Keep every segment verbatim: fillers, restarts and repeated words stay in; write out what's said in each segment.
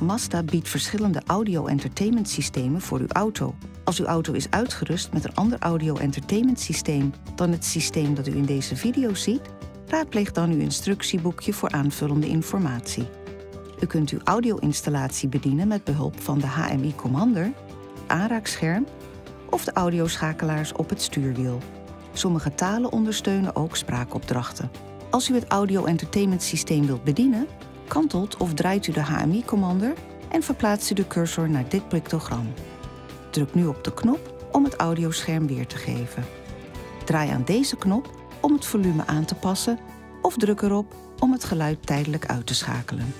Mazda biedt verschillende audio-entertainment systemen voor uw auto. Als uw auto is uitgerust met een ander audio-entertainment systeem dan het systeem dat u in deze video ziet, raadpleeg dan uw instructieboekje voor aanvullende informatie. U kunt uw audio-installatie bedienen met behulp van de H M I Commander, aanraakscherm of de audioschakelaars op het stuurwiel. Sommige talen ondersteunen ook spraakopdrachten. Als u het audio-entertainment systeem wilt bedienen, kantelt of draait u de H M I Commander en verplaatst u de cursor naar dit pictogram. Druk nu op de knop om het audioscherm weer te geven. Draai aan deze knop om het volume aan te passen of druk erop om het geluid tijdelijk uit te schakelen.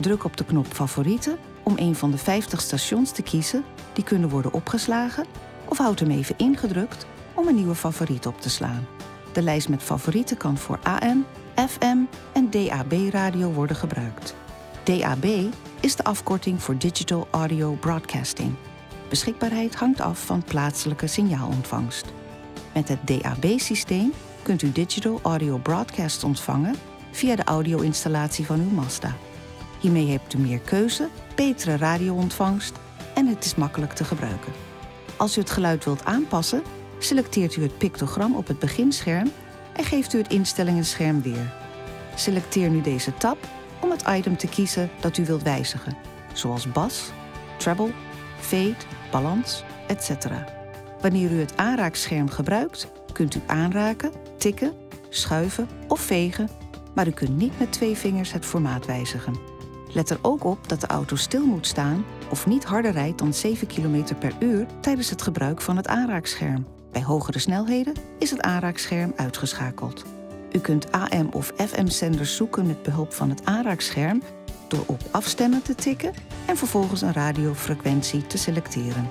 Druk op de knop Favorieten om een van de vijftig stations te kiezen die kunnen worden opgeslagen, of houd hem even ingedrukt om een nieuwe favoriet op te slaan. De lijst met favorieten kan voor A M, F M en D A B-radio worden gebruikt. D A B is de afkorting voor Digital Audio Broadcasting. Beschikbaarheid hangt af van plaatselijke signaalontvangst. Met het D A B-systeem kunt u Digital Audio Broadcast ontvangen via de audio-installatie van uw Mazda. Hiermee hebt u meer keuze, betere radioontvangst en het is makkelijk te gebruiken. Als u het geluid wilt aanpassen, selecteert u het pictogram op het beginscherm en geeft u het instellingenscherm weer. Selecteer nu deze tab om het item te kiezen dat u wilt wijzigen, zoals bas, treble, fade, balans, et cetera. Wanneer u het aanraakscherm gebruikt, kunt u aanraken, tikken, schuiven of vegen, maar u kunt niet met twee vingers het formaat wijzigen. Let er ook op dat de auto stil moet staan of niet harder rijdt dan zeven kilometer per uur tijdens het gebruik van het aanraakscherm. Bij hogere snelheden is het aanraakscherm uitgeschakeld. U kunt A M of F M-zenders zoeken met behulp van het aanraakscherm door op afstemmen te tikken en vervolgens een radiofrequentie te selecteren.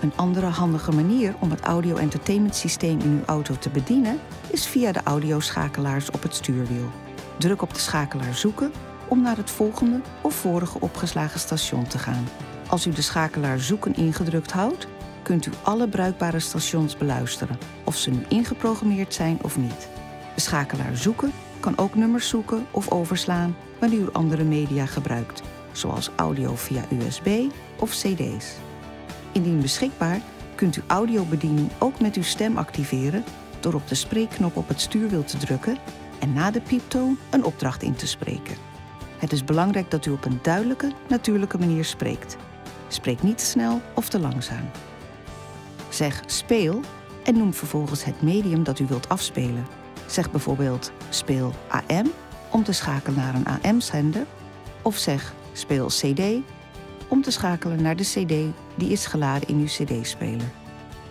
Een andere handige manier om het audio-entertainment systeem in uw auto te bedienen is via de audioschakelaars op het stuurwiel. Druk op de schakelaar zoeken om naar het volgende of vorige opgeslagen station te gaan. Als u de schakelaar zoeken ingedrukt houdt, kunt u alle bruikbare stations beluisteren, of ze nu ingeprogrammeerd zijn of niet. De schakelaar zoeken kan ook nummers zoeken of overslaan wanneer u andere media gebruikt, zoals audio via U S B of C D's. Indien beschikbaar, kunt u audiobediening ook met uw stem activeren door op de spreekknop op het stuurwiel te drukken en na de pieptoon een opdracht in te spreken. Het is belangrijk dat u op een duidelijke, natuurlijke manier spreekt. Spreek niet te snel of te langzaam. Zeg speel en noem vervolgens het medium dat u wilt afspelen. Zeg bijvoorbeeld speel A M om te schakelen naar een A M-zender. Of zeg speel C D om te schakelen naar de C D die is geladen in uw C D-speler.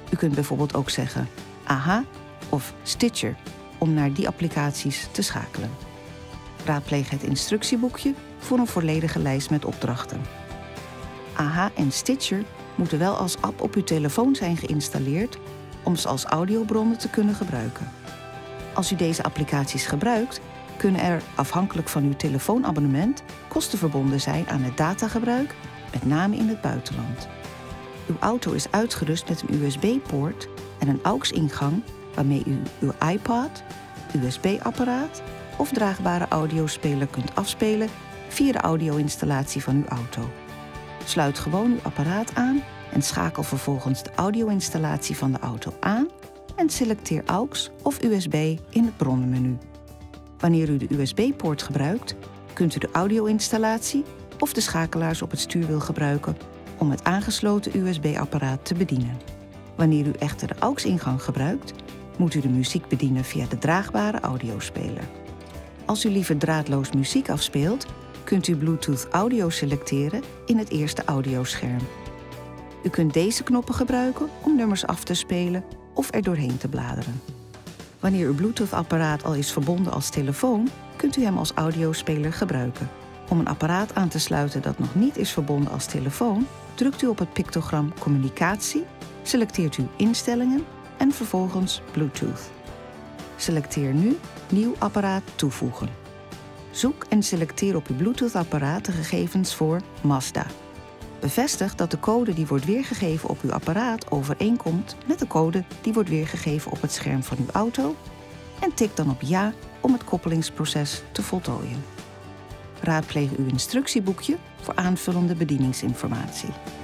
U kunt bijvoorbeeld ook zeggen Aha of Stitcher om naar die applicaties te schakelen. Raadpleeg het instructieboekje voor een volledige lijst met opdrachten. Aha en Stitcher moeten wel als app op uw telefoon zijn geïnstalleerd om ze als audiobronnen te kunnen gebruiken. Als u deze applicaties gebruikt, kunnen er, afhankelijk van uw telefoonabonnement, kosten verbonden zijn aan het datagebruik, met name in het buitenland. Uw auto is uitgerust met een U S B-poort en een A U X-ingang waarmee u uw iPod, U S B-apparaat of draagbare audiospeler kunt afspelen via de audio-installatie van uw auto. Sluit gewoon uw apparaat aan en schakel vervolgens de audio-installatie van de auto aan en selecteer A U X of U S B in het bronnenmenu. Wanneer u de U S B-poort gebruikt, kunt u de audio-installatie of de schakelaars op het stuurwiel gebruiken om het aangesloten U S B-apparaat te bedienen. Wanneer u echter de A U X-ingang gebruikt, moet u de muziek bedienen via de draagbare audiospeler. Als u liever draadloos muziek afspeelt, kunt u Bluetooth audio selecteren in het eerste audioscherm. U kunt deze knoppen gebruiken om nummers af te spelen of er doorheen te bladeren. Wanneer uw Bluetooth-apparaat al is verbonden als telefoon, kunt u hem als audiospeler gebruiken. Om een apparaat aan te sluiten dat nog niet is verbonden als telefoon, drukt u op het pictogram Communicatie, selecteert u Instellingen en vervolgens Bluetooth. Selecteer nu Nieuw apparaat toevoegen. Zoek en selecteer op uw Bluetooth-apparaat de gegevens voor Mazda. Bevestig dat de code die wordt weergegeven op uw apparaat overeenkomt met de code die wordt weergegeven op het scherm van uw auto en tik dan op Ja om het koppelingsproces te voltooien. raadpleeg uw instructieboekje voor aanvullende bedieningsinformatie.